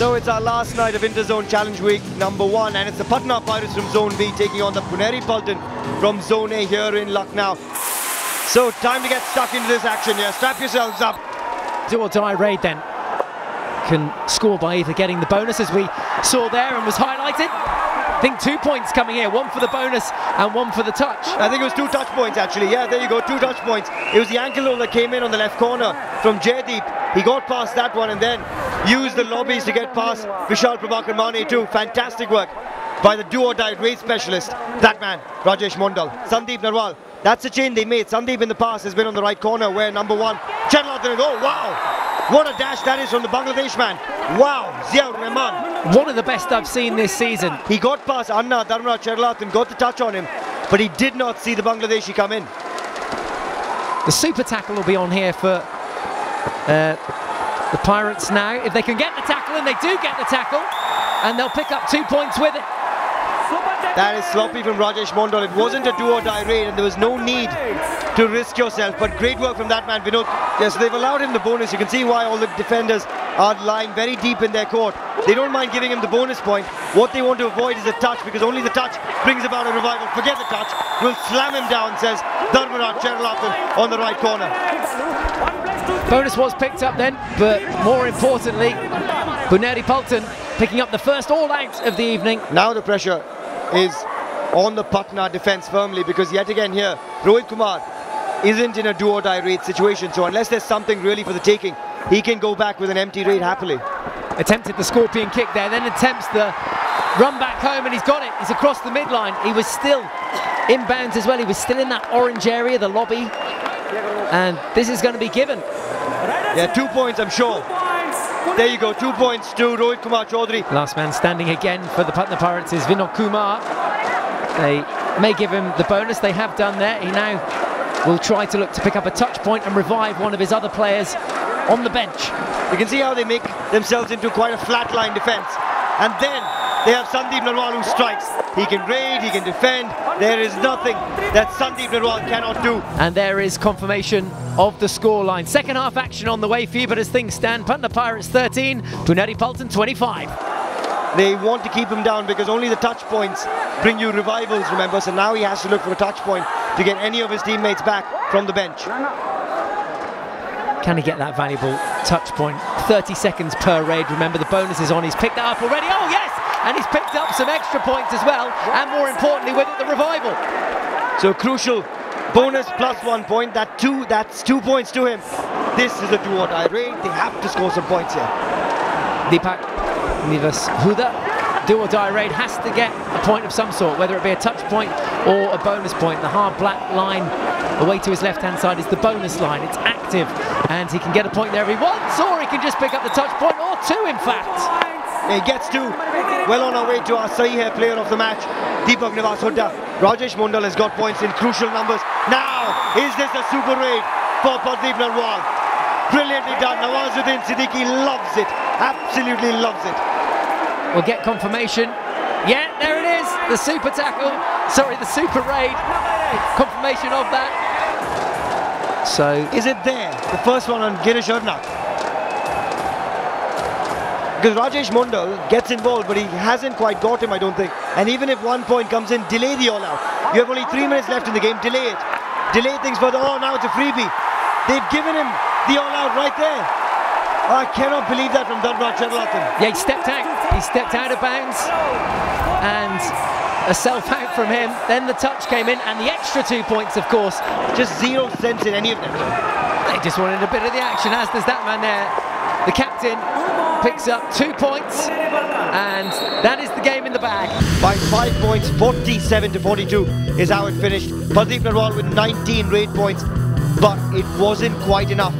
So it's our last night of Interzone Challenge Week #1, and it's the Patna Pirates from Zone B taking on the Puneri Paltan from Zone A here in Lucknow. So time to get stuck into this action here. Strap yourselves up. Do or die raid then. Can score by either getting the bonus, as we saw there and was highlighted. I think 2 points coming here, one for the bonus and one for the touch. I think it was 2 touch points actually. Yeah, there you go, 2 touch points. It was the ankle roll that came in on the left corner from Jaydeep. He got past that one and then used the lobbies to get past Vishal Prabhakarmani too. Fantastic work by the do-or-die raid specialist, that man, Rajesh Mondal. Sandeep Narwal, that's the chain they made. Sandeep in the past has been on the right corner where #1, Cheralathan, oh wow! What a dash that is from the Bangladesh man. Wow, Ziaur Rahman. One of the best I've seen this season. He got past Anna, Dharmaraj Chahal and got the touch on him, but he did not see the Bangladeshi come in. The super tackle will be on here for the Pirates now. If they can get the tackle, and they do get the tackle, and they'll pick up 2 points with it. That is sloppy from Rajesh Mondal. It wasn't a do-or-die raid and there was no need to risk yourself. But great work from that man, Vinod. Yes, they've allowed him the bonus. You can see why all the defenders are lying very deep in their court. They don't mind giving him the bonus point. What they want to avoid is a touch, because only the touch brings about a revival. Forget the touch. We'll slam him down, says Dharmaraj Chahal on the right corner. Bonus was picked up then, but more importantly, Puneri Paltan picking up the first all-out of the evening. Now the pressure is on the Patna defence firmly, because yet again here Rohit Kumar isn't in a do or die raid situation, so unless there's something really for the taking, he can go back with an empty raid happily. Attempted the scorpion kick there, then attempts the run back home, and he's got it. He's across the midline. He was still inbounds as well. He was still in that orange area, the lobby, and this is going to be given. Yeah, 2 points, I'm sure. There you go, 2 points to Rohit Kumar Chaudhary. Last man standing again for the Patna Pirates is Vinod Kumar. They may give him the bonus, they have done there. He now will try to look to pick up a touch point and revive one of his other players on the bench. You can see how they make themselves into quite a flat-line defence. And then they have Sandeep Narwal who strikes. He can raid, he can defend. There is nothing that Sandeep Narwal cannot do. And there is confirmation of the scoreline. Second half action on the way for you, but as things stand, Patna Pirates 13, Puneri Paltan 25. They want to keep him down because only the touch points bring you revivals, remember, so now he has to look for a touch point to get any of his teammates back from the bench. Can he get that valuable touch point? 30 seconds per raid, remember, the bonus is on. He's picked that up already. Oh yes, and he's picked up some extra points as well, and more importantly with it, the revival. So crucial bonus plus 1 point, that's 2 points to him. This is a do-or-die raid, they have to score some points here. Deepak Niwas Hooda, do-or-die raid has to get a point of some sort, whether it be a touch point or a bonus point. The hard black line away to his left-hand side is the bonus line, it's active, and he can get a point there if he wants, or he can just pick up the touch point, or two in fact. He gets two. Well on our way to our Sahi player of the match, Deepak Niwas Hooda. Rajesh Mondal has got points in crucial numbers. Now, is this a super raid for Pardeep Narwal? Brilliantly done. Nawazuddin Siddiqui loves it. Absolutely loves it. We'll get confirmation. Yeah, there it is. The super tackle. Sorry, the super raid. Confirmation of that. So, is it there? The first one on Girish Arna. Because Rajesh Mondal gets involved, but he hasn't quite got him, I don't think. And even if 1 point comes in, delay the all-out. You have only 3 minutes left in the game, delay it. Delay things further. Oh, now it's a freebie. They've given him the all-out right there. I cannot believe that from Dharmaraj Chahal. Yeah, he stepped out. He stepped out of bounds. And a self-out from him. Then the touch came in, and the extra 2 points, of course. Just 0 sense in any of them. They just wanted a bit of the action, as does that man there. The captain picks up 2 points, and that is the game in the bag. By 5 points, 47 to 42 is how it finished. Pardeep Narwal with 19 raid points, but it wasn't quite enough.